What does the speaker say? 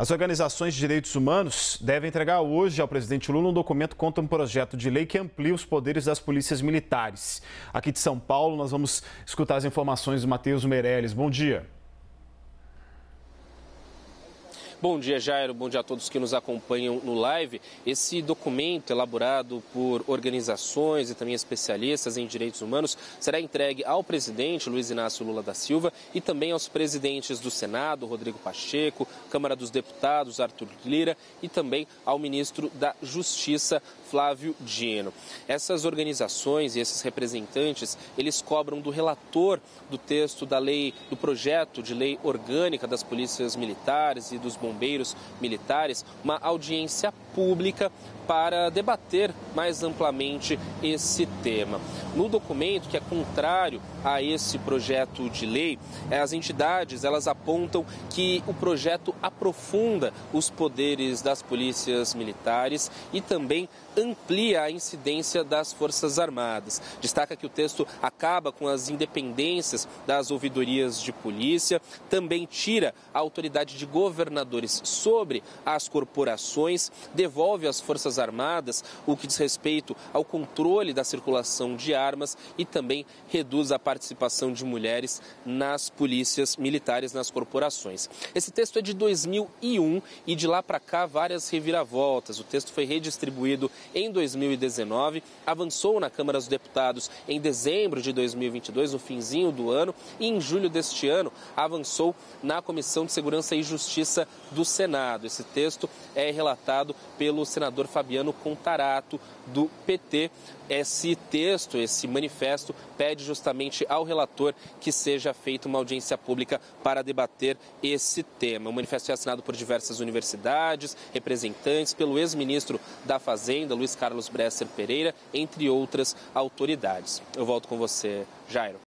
As organizações de direitos humanos devem entregar hoje ao presidente Lula um documento contra um projeto de lei que amplia os poderes das polícias militares. Aqui de São Paulo, nós vamos escutar as informações do Mateus Meirelles. Bom dia. Bom dia, Jairo. Bom dia a todos que nos acompanham no live. Esse documento elaborado por organizações e também especialistas em direitos humanos será entregue ao presidente Luiz Inácio Lula da Silva e também aos presidentes do Senado, Rodrigo Pacheco, Câmara dos Deputados, Arthur Lira e também ao ministro da Justiça, Flávio Dino. Essas organizações e esses representantes, eles cobram do relator do texto da lei, do projeto de lei orgânica das polícias militares e dos bombeiros militares, uma audiência pública para debater mais amplamente esse tema. No documento, que é contrário a esse projeto de lei, as entidades elas apontam que o projeto aprofunda os poderes das polícias militares e também amplia a incidência das Forças Armadas. Destaca que o texto acaba com as independências das ouvidorias de polícia, também tira a autoridade de governadores sobre as corporações, devolve às Forças Armadas o que diz respeito ao controle da circulação de armas e também reduz a participação de mulheres nas polícias militares, nas corporações. Esse texto é de 2001 e de lá para cá várias reviravoltas. O texto foi redistribuído em 2019, avançou na Câmara dos Deputados em dezembro de 2022, no finzinho do ano, e em julho deste ano avançou na Comissão de Segurança e Justiça do Senado. Esse texto é relatado pelo senador Fabiano Contarato, do PT. Esse texto, esse manifesto, pede justamente ao relator que seja feita uma audiência pública para debater esse tema. O manifesto é assinado por diversas universidades, representantes, pelo ex-ministro da Fazenda, Luiz Carlos Bresser Pereira, entre outras autoridades. Eu volto com você, Jairo.